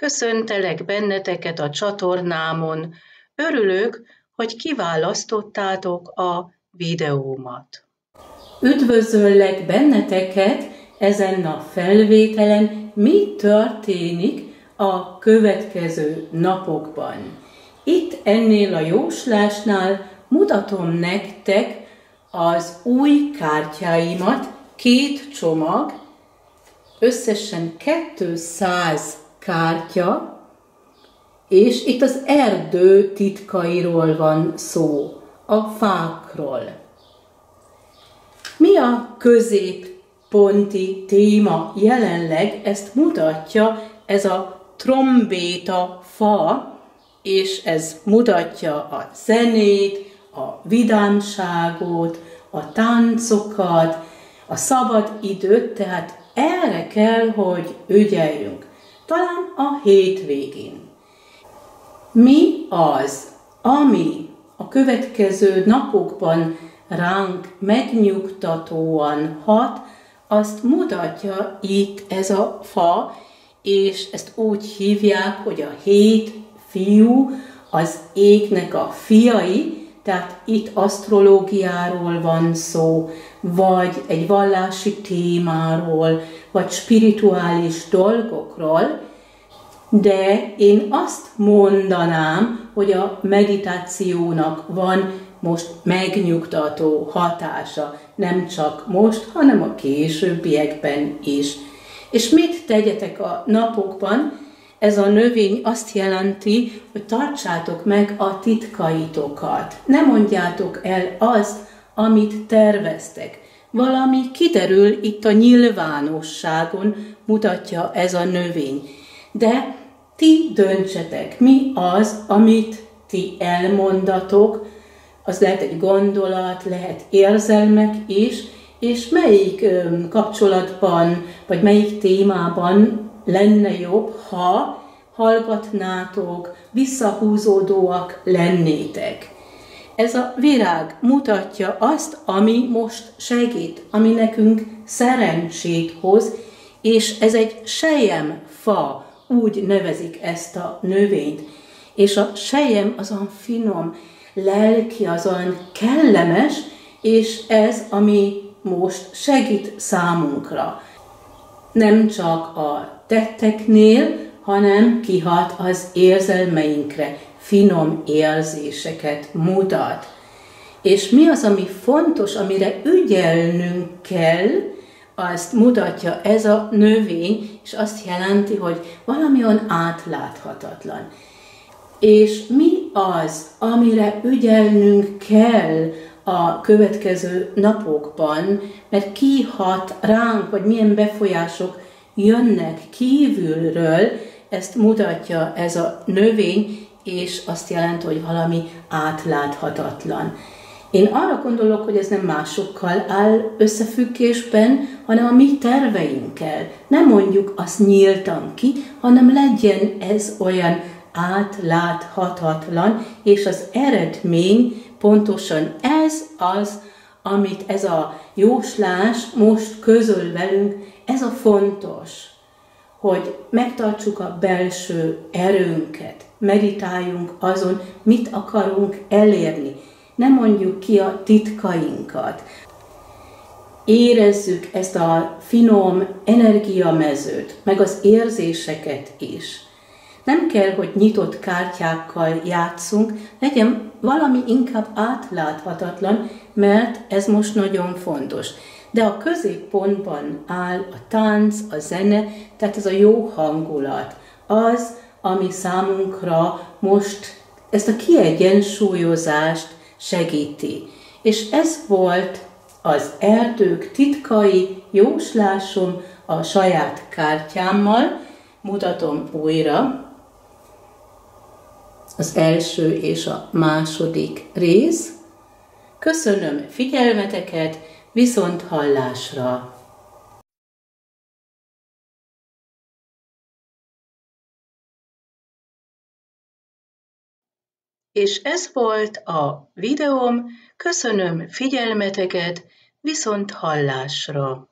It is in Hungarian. Köszöntelek benneteket a csatornámon. Örülök, hogy kiválasztottátok a videómat. Üdvözöllek benneteket ezen a felvételen, mi történik a következő napokban. Itt ennél a jóslásnál mutatom nektek az új kártyáimat, két csomag, összesen 200 kártya, és itt az erdő titkairól van szó, a fákról. Mi a középponti téma jelenleg, ezt mutatja ez a trombéta fa, és ez mutatja a zenét, a vidámságot, a táncokat, a szabad időt, tehát erre kell, hogy ügyeljünk. Talán a hétvégén. Mi az, ami a következő napokban ránk megnyugtatóan hat, azt mutatja itt ez a fa, és ezt úgy hívják, hogy a hét fiú, az égnek a fiai, tehát itt asztrológiáról van szó, vagy egy vallási témáról, vagy spirituális dolgokról, de én azt mondanám, hogy a meditációnak van most megnyugtató hatása, nem csak most, hanem a későbbiekben is. És mit tegyetek a napokban? Ez a növény azt jelenti, hogy tartsátok meg a titkaitokat. Ne mondjátok el azt, amit terveztek. Valami kiderül itt a nyilvánosságon, mutatja ez a növény. De ti döntsetek, mi az, amit ti elmondatok, az lehet egy gondolat, lehet érzelmek is, és melyik kapcsolatban, vagy melyik témában lenne jobb, ha hallgatnátok, visszahúzódóak lennétek. Ez a virág mutatja azt, ami most segít, ami nekünk szerencsét hoz, és ez egy selyemfa, úgy nevezik ezt a növényt. És a selyem az olyan finom, lelki, az olyan kellemes, és ez, ami most segít számunkra. Nem csak a tetteknél, hanem kihat az érzelmeinkre, finom érzéseket mutat. És mi az, ami fontos, amire ügyelnünk kell, azt mutatja ez a növény, és azt jelenti, hogy valami olyan átláthatatlan. És mi az, amire ügyelnünk kell a következő napokban, mert kihat ránk, vagy milyen befolyások jönnek kívülről, ezt mutatja ez a növény, és azt jelenti, hogy valami átláthatatlan. Én arra gondolok, hogy ez nem másokkal áll összefüggésben, hanem a mi terveinkkel. Nem mondjuk azt nyíltan ki, hanem legyen ez olyan átláthatatlan, és az eredmény pontosan ez az, amit ez a jóslás most közöl velünk. Ez a fontos, hogy megtartsuk a belső erőnket, meditáljunk azon, mit akarunk elérni. Ne mondjuk ki a titkainkat. Érezzük ezt a finom energiamezőt, meg az érzéseket is. Nem kell, hogy nyitott kártyákkal játszunk, legyen valami inkább átláthatatlan, mert ez most nagyon fontos. De a középpontban áll a tánc, a zene, tehát ez a jó hangulat, az, ami számunkra most ezt a kiegyensúlyozást segíti. És ez volt az erdők titkai jóslásom a saját kártyámmal, mutatom újra az első és a második rész. Köszönöm figyelmeteket, viszont hallásra! És ez volt a videóm, köszönöm figyelmeteket, viszont hallásra!